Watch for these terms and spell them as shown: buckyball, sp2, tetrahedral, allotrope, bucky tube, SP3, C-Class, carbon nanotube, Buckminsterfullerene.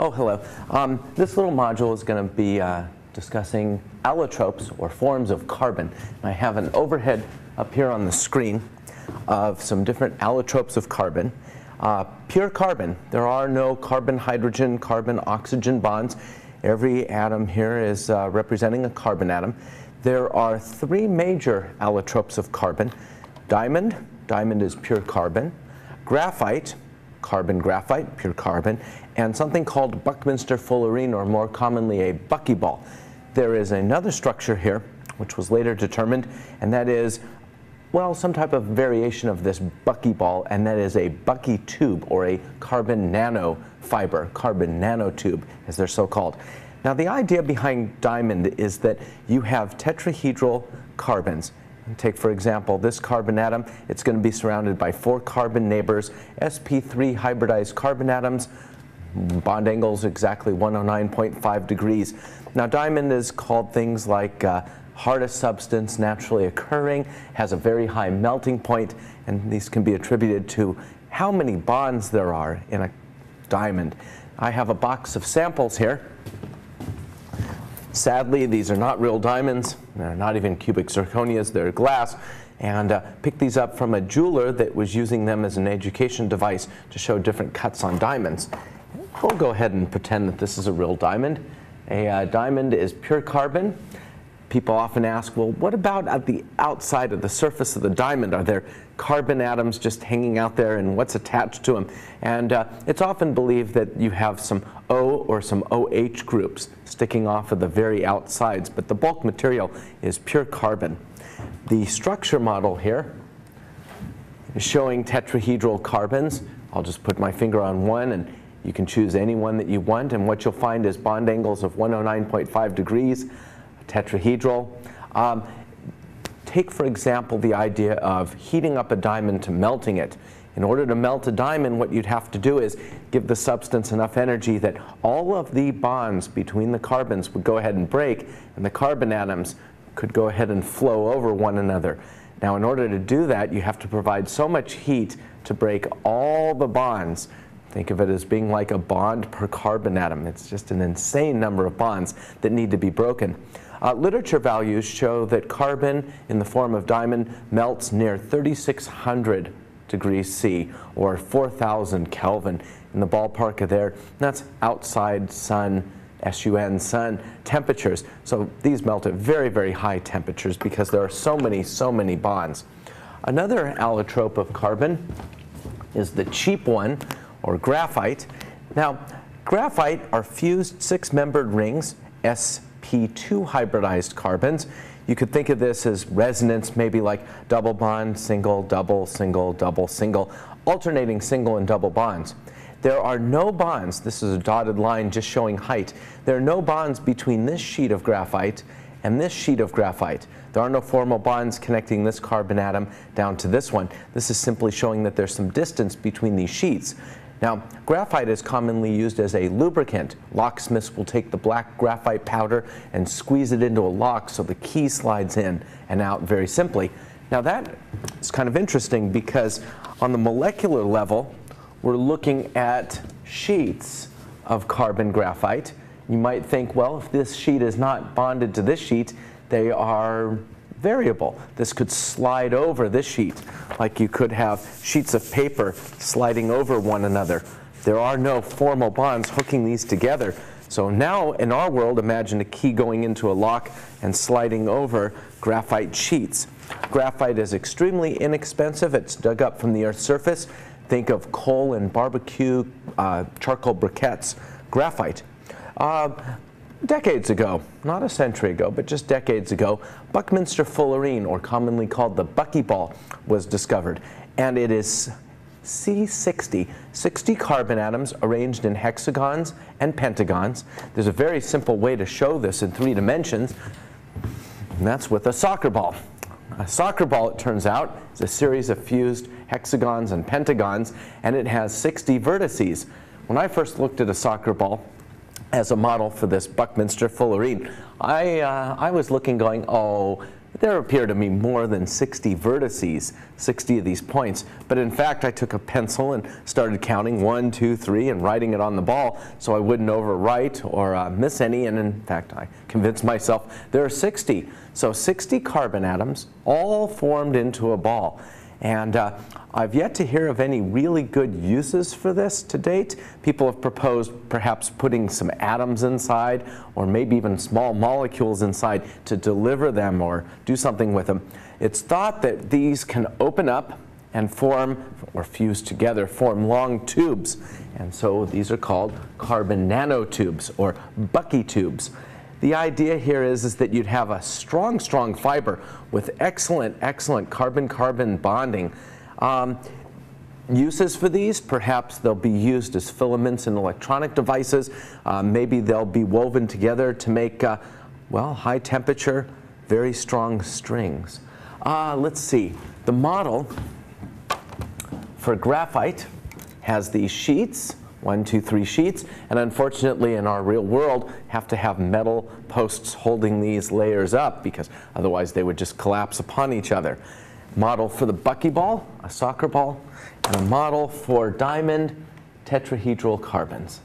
Oh, hello. This little module is going to be discussing allotropes, or forms of carbon. And I have an overhead up here on the screen of some different allotropes of carbon. Pure carbon. There are no carbon-hydrogen, carbon-oxygen bonds. Every atom here is representing a carbon atom. There are three major allotropes of carbon. Diamond. Diamond is pure carbon. Graphite. Carbon-graphite, pure carbon, and something called Buckminsterfullerene, or more commonly a buckyball. There is another structure here, which was later determined, and that is, well, some type of variation of this buckyball, and that is a bucky tube, or a carbon nanofiber, carbon nanotube, as they're so called. Now, the idea behind diamond is that you have tetrahedral carbons. Take, for example, this carbon atom. It's going to be surrounded by four carbon neighbors, sp3 hybridized carbon atoms, bond angles exactly 109.5 degrees. Now, diamond is called things like hardest substance naturally occurring, has a very high melting point, and these can be attributed to how many bonds there are in a diamond. I have a box of samples here. Sadly, these are not real diamonds. They're not even cubic zirconias. They're glass. And picked these up from a jeweler that was using them as an education device to show different cuts on diamonds. We'll go ahead and pretend that this is a real diamond. A diamond is pure carbon. People often ask, well, what about at the outside of the surface of the diamond? Are there carbon atoms just hanging out there, and what's attached to them? And it's often believed that you have some O or some OH groups sticking off of the very outsides, but the bulk material is pure carbon. The structure model here is showing tetrahedral carbons. I'll just put my finger on one, and you can choose any one that you want, and what you'll find is bond angles of 109.5 degrees. Tetrahedral. Take, for example, the idea of heating up a diamond to melting it. In order to melt a diamond, what you'd have to do is give the substance enough energy that all of the bonds between the carbons would go ahead and break, and the carbon atoms could go ahead and flow over one another. Now, in order to do that, you have to provide so much heat to break all the bonds. Think of it as being like a bond per carbon atom. It's just an insane number of bonds that need to be broken. Literature values show that carbon in the form of diamond melts near 3,600 degrees C, or 4,000 Kelvin, in the ballpark of there. That's outside sun, sun temperatures. So these melt at very, very high temperatures because there are so many bonds. Another allotrope of carbon is the cheap one, or graphite. Now, graphite are fused six-membered rings, sp2 hybridized carbons. You could think of this as resonance, maybe like double bond, single, double, single, double, single, alternating single and double bonds. There are no bonds. This is a dotted line just showing height. There are no bonds between this sheet of graphite and this sheet of graphite. There are no formal bonds connecting this carbon atom down to this one. This is simply showing that there's some distance between these sheets. Now, graphite is commonly used as a lubricant. Locksmiths will take the black graphite powder and squeeze it into a lock so the key slides in and out very simply. Now, that is kind of interesting because on the molecular level, we're looking at sheets of carbon graphite. You might think, well, if this sheet is not bonded to this sheet, they are variable. This could slide over this sheet, like you could have sheets of paper sliding over one another. There are no formal bonds hooking these together. So now, in our world, imagine a key going into a lock and sliding over graphite sheets. Graphite is extremely inexpensive. It's dug up from the Earth's surface. Think of coal and barbecue charcoal briquettes. Graphite. Decades ago, not a century ago, but just decades ago, Buckminsterfullerene, or commonly called the buckyball, was discovered. And it is C60, 60 carbon atoms arranged in hexagons and pentagons. There's a very simple way to show this in 3 dimensions, and that's with a soccer ball. A soccer ball, it turns out, is a series of fused hexagons and pentagons, and it has 60 vertices. When I first looked at a soccer ball as a model for this Buckminsterfullerene, I was looking going, oh, There appear to me more than 60 vertices, 60 of these points, but in fact I took a pencil and started counting 1, 2, 3 and writing it on the ball so I wouldn't overwrite or miss any, and in fact I convinced myself there are 60. So 60 carbon atoms all formed into a ball. And I've yet to hear of any really good uses for this to date. People have proposed perhaps putting some atoms inside or maybe even small molecules inside to deliver them or do something with them. It's thought that these can open up and form, or fuse together, form long tubes. And so these are called carbon nanotubes or bucky tubes. The idea here is that you'd have a strong, strong fiber with excellent, excellent carbon-carbon bonding. Uses for these, perhaps they'll be used as filaments in electronic devices. Maybe they'll be woven together to make, well, high temperature, very strong strings. Let's see. The model for graphite has these sheets. 1, 2, 3 sheets, and unfortunately in our real world have to have metal posts holding these layers up because otherwise they would just collapse upon each other. Model for the buckyball, a soccer ball, and a model for diamond tetrahedral carbons.